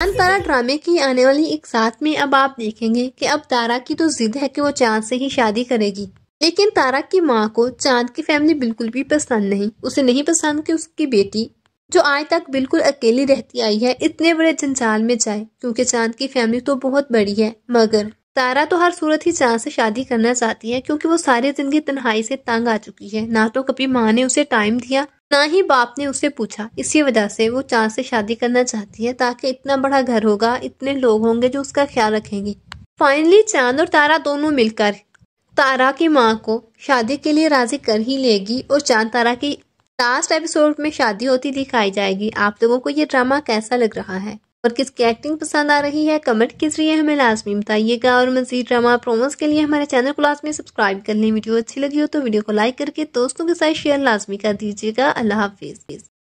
चांद तारा ड्रामे की आने वाली एक साथ में अब आप देखेंगे कि अब तारा की तो जिद है कि वो चांद से ही शादी करेगी, लेकिन तारा की माँ को चांद की फैमिली बिल्कुल भी पसंद नहीं। उसे नहीं पसंद कि उसकी बेटी जो आज तक बिल्कुल अकेली रहती आई है इतने बड़े जंजाल में जाए, क्योंकि चांद की फैमिली तो बहुत बड़ी है। मगर तारा तो हर सूरत ही चांद से शादी करना चाहती है, क्योंकि वो सारी जिंदगी तन्हाई से तंग आ चुकी है। ना तो कभी माँ ने उसे टाइम दिया, ना ही बाप ने उसे पूछा। इसी वजह से वो चांद से शादी करना चाहती है, ताकि इतना बड़ा घर होगा, इतने लोग होंगे जो उसका ख्याल रखेंगे। फाइनली चांद और तारा दोनों मिलकर तारा की माँ को शादी के लिए राजी कर ही लेगी और चांद तारा की लास्ट एपिसोड में शादी होती दिखाई जाएगी। आप लोगों को ये ड्रामा कैसा लग रहा है और किसकी एक्टिंग पसंद आ रही है, कमेंट के जरिए हमें लाजमी बताइएगा। और मज़ीद ड्रामा प्रोमोस के लिए हमारे चैनल को लाजमी सब्सक्राइब कर लें। वीडियो अच्छी लगी हो तो वीडियो को लाइक करके दोस्तों के साथ शेयर लाजमी कर दीजिएगा। अल्लाह हाफिज़।